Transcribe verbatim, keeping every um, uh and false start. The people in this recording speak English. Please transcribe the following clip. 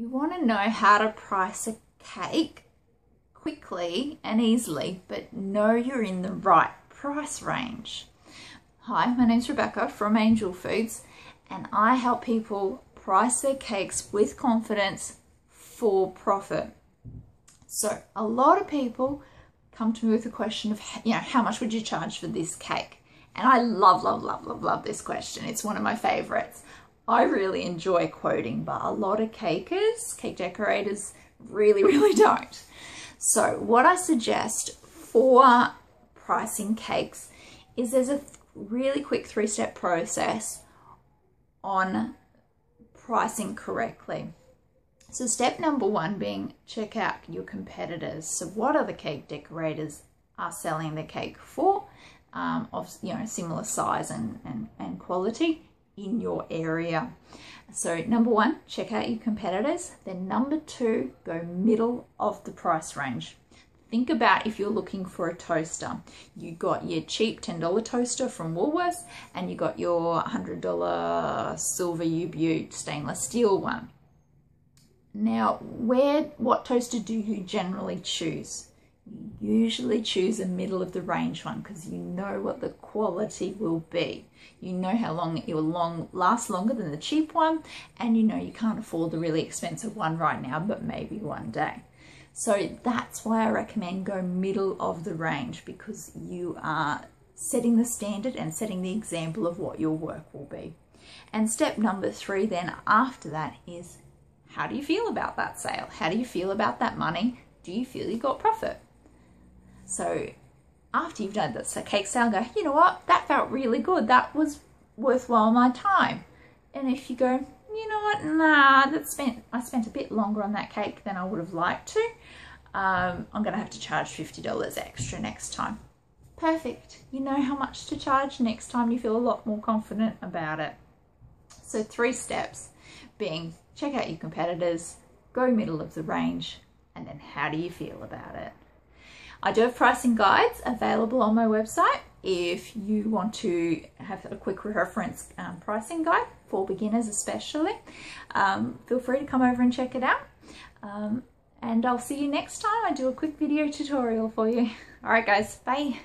You want to know how to price a cake quickly and easily, but know you're in the right price range. Hi, my name's Rebecca from Angel Foods, and I help people price their cakes with confidence for profit. So a lot of people come to me with the question of, you know, how much would you charge for this cake? And I love, love, love, love, love this question. It's one of my favorites. I really enjoy quoting, but a lot of cakers, cake decorators, really, really don't. So what I suggest for pricing cakes is there's a really quick three-step process on pricing correctly. So step number one being check out your competitors. So what other cake decorators are selling the cake for, um, of you know similar size and, and, and quality in your area. So number one, check out your competitors. Then number two, go middle of the price range. Think about if you're looking for a toaster. You got your cheap ten dollar toaster from Woolworths and you got your one hundred dollar silver U-Beaut stainless steel one. Now, where, what toaster do you generally choose? You usually choose a middle of the range one because you know what the quality will be. You know how long it will long, last longer than the cheap one, and you know you can't afford the really expensive one right now, but maybe one day. So that's why I recommend go middle of the range, because you are setting the standard and setting the example of what your work will be. And step number three then after that is, how do you feel about that sale? How do you feel about that money? Do you feel you got profit? So after you've done this cake sale, go, you know what, that felt really good. That was worthwhile my time. And if you go, you know what, nah, that spent, I spent a bit longer on that cake than I would have liked to. Um, I'm going to have to charge fifty dollars extra next time. Perfect. You know how much to charge next time. You feel a lot more confident about it. So three steps being check out your competitors, go middle of the range, and then how do you feel about it? I do have pricing guides available on my website if you want to have a quick reference um, pricing guide for beginners especially. Um, feel free to come over and check it out. Um, and I'll see you next time. I do a quick video tutorial for you. All right guys, bye.